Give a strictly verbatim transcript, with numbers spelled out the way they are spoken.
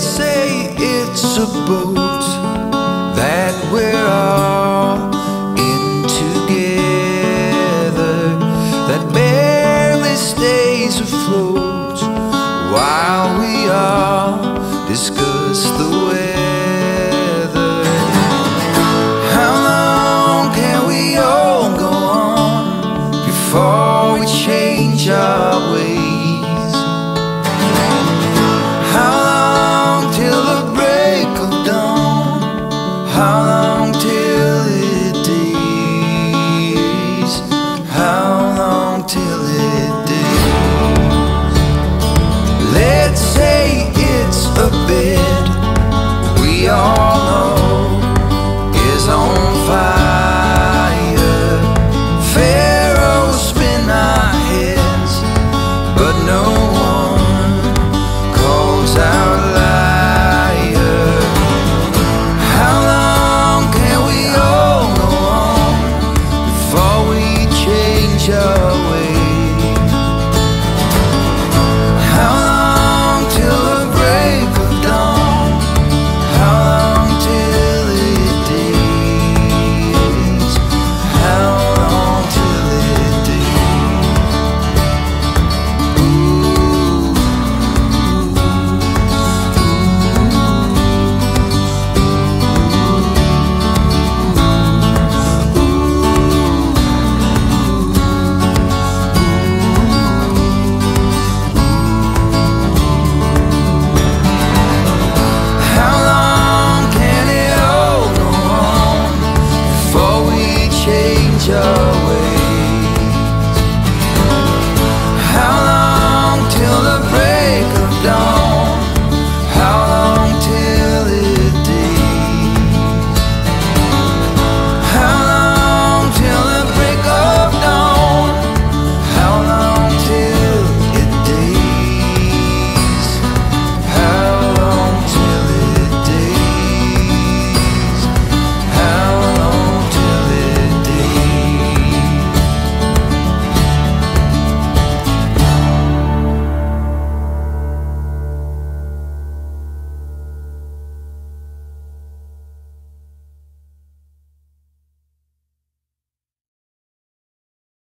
They'd say it's a boat that we're all in together, that barely stays afloat while we